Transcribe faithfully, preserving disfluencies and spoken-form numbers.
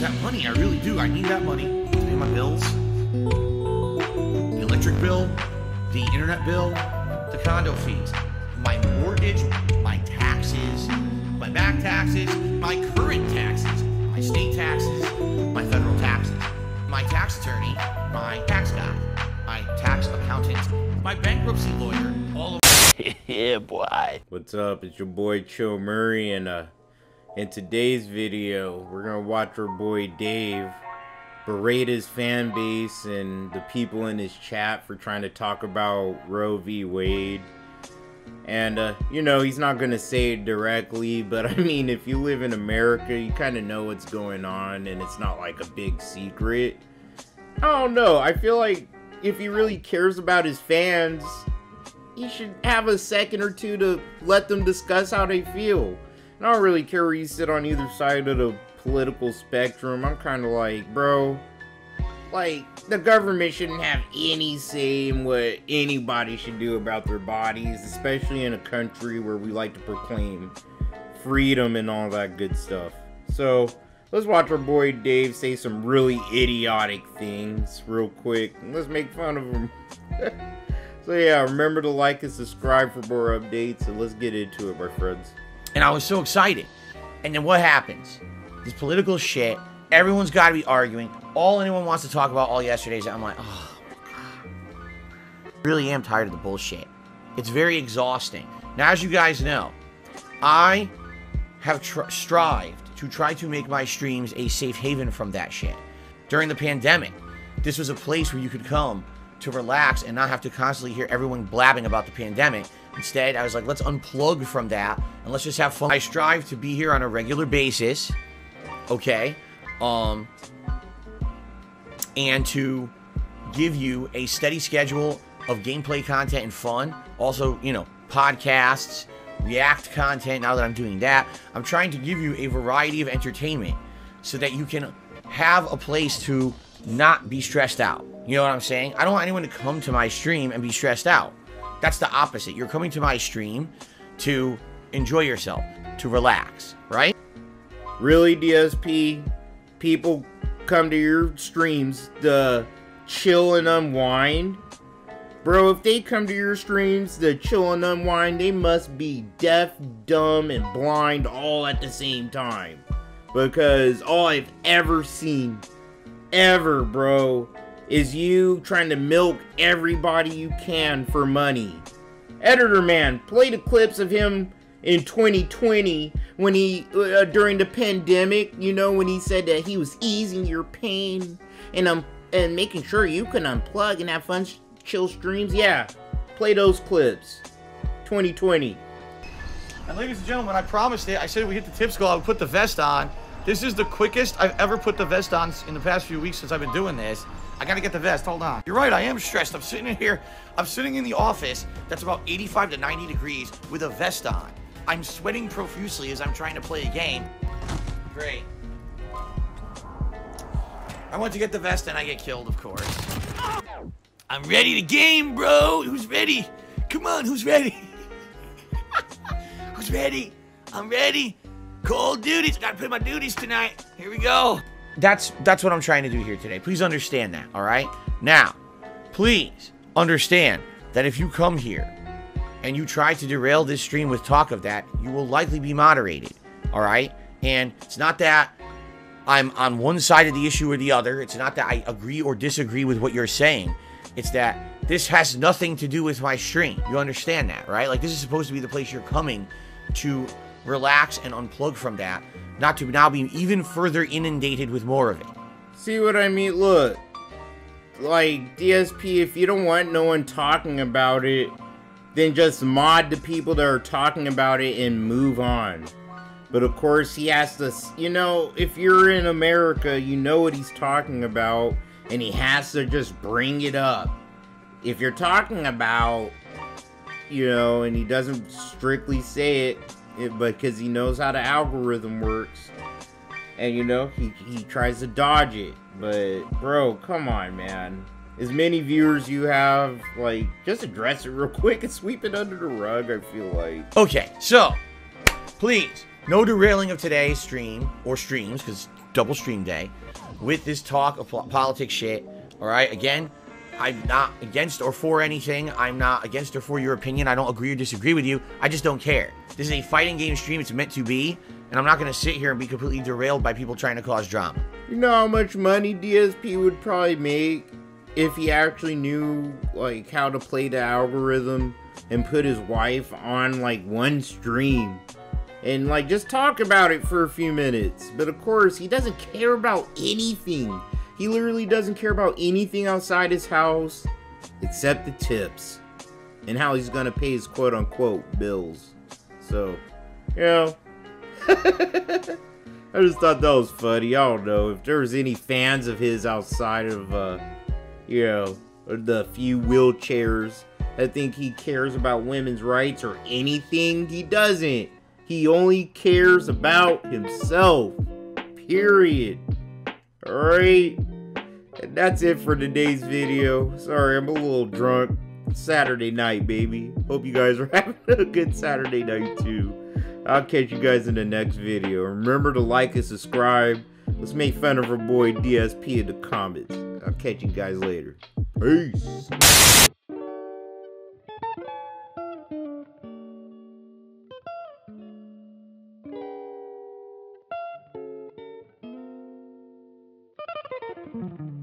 want that money. I really do. I need that money to pay my bills. The electric bill, the internet bill, the condo fees, my mortgage, my taxes, my back taxes, my current taxes, my state taxes, my federal taxes, my tax attorney, my tax guy, my tax accountant, my bankruptcy lawyer, all of yeah, boy. What's up? It's your boy Chill Murray, and uh, in today's video, we're gonna watch our boy Dave berate his fan base and the people in his chat for trying to talk about Roe versus Wade. And uh, you know, he's not gonna say it directly, but I mean, if you live in America, you kind of know what's going on, and it's not like a big secret. I don't know. I feel like if he really cares about his fans, he should have a second or two to let them discuss how they feel. And I don't really care where you sit on either side of the political spectrum. I'm kind of like, bro, like, the government shouldn't have any say in what anybody should do about their bodies, especially in a country where we like to proclaim freedom and all that good stuff. So let's watch our boy Dave say some really idiotic things real quick, and let's make fun of him. So yeah, remember to like and subscribe for more updates, and let's get into it, my friends. And I was so excited. And then what happens? This political shit, everyone's got to be arguing. All anyone wants to talk about all yesterday's, I'm like, oh my God. I really am tired of the bullshit. It's very exhausting. Now, as you guys know, I have tr strived to try to make my streams a safe haven from that shit. During the pandemic, this was a place where you could come to relax and not have to constantly hear everyone blabbing about the pandemic. Instead, I was like, let's unplug from that and let's just have fun. I strive to be here on a regular basis, okay? Um, and to give you a steady schedule of gameplay content and fun. Also, you know, podcasts, react content. Now that I'm doing that, I'm trying to give you a variety of entertainment so that you can have a place to not be stressed out. You know what I'm saying? I don't want anyone to come to my stream and be stressed out. That's the opposite. You're coming to my stream to enjoy yourself, to relax, right? Really, D S P? People come to your streams to chill and unwind? Bro, if they come to your streams to chill and unwind, they must be deaf, dumb, and blind all at the same time. Because all I've ever seen, ever, bro, is you trying to milk everybody you can for money. Editor man, play the clips of him in twenty twenty when he, uh, during the pandemic, you know, when he said that he was easing your pain and um, and making sure you can unplug and have fun, chill streams. Yeah, play those clips, twenty twenty. And ladies and gentlemen, I promised it. I said we hit the tips goal, I would put the vest on. This is the quickest I've ever put the vest on in the past few weeks since I've been doing this. I gotta get the vest, hold on. You're right, I am stressed. I'm sitting in here, I'm sitting in the office that's about eighty-five to ninety degrees with a vest on. I'm sweating profusely as I'm trying to play a game. Great. I went to get the vest and I get killed, of course. I'm ready to game, bro. Who's ready? Come on, who's ready? Who's ready? I'm ready. Call duties. Gotta play my duties tonight. Here we go. That's that's what I'm trying to do here today. Please understand that, all right? Now, please understand that if you come here and you try to derail this stream with talk of that, you will likely be moderated, all right? And it's not that I'm on one side of the issue or the other. It's not that I agree or disagree with what you're saying. It's that this has nothing to do with my stream. You understand that, right? Like, this is supposed to be the place you're coming to relax and unplug from that, not to now be even further inundated with more of it. See what I mean? Look, like, D S P, if you don't want no one talking about it, then just mod the people that are talking about it and move on. But of course, he has to, you know, if you're in America, you know what he's talking about, and he has to just bring it up. If you're talking about, you know, and he doesn't strictly say it, It, because he knows how the algorithm works, and you know, he, he tries to dodge it. But bro, come on, man. As many viewers you have, like, just address it real quick and sweep it under the rug, I feel like. Okay, so please, no derailing of today's stream or streams, because double stream day with this talk of politics shit. All right, again, I'm not against or for anything. I'm not against or for your opinion. I don't agree or disagree with you. I just don't care. This is a fighting game stream. It's meant to be. And I'm not going to sit here and be completely derailed by people trying to cause drama. You know how much money D S P would probably make if he actually knew, like, how to play the algorithm and put his wife on, like, one stream and, like, just talk about it for a few minutes. But, of course, he doesn't care about anything. He literally doesn't care about anything outside his house except the tips and how he's gonna pay his quote-unquote bills. So, you know, I just thought that was funny. I don't know if there was any fans of his outside of, uh, you know, the few wheelchairs that think he cares about women's rights or anything. He doesn't. He only cares about himself. Period. Alright, and that's it for today's video. Sorry, I'm a little drunk. It's Saturday night, baby. Hope you guys are having a good Saturday night, too. I'll catch you guys in the next video. Remember to like and subscribe. Let's make fun of our boy D S P in the comments. I'll catch you guys later. Peace. Mm-hmm.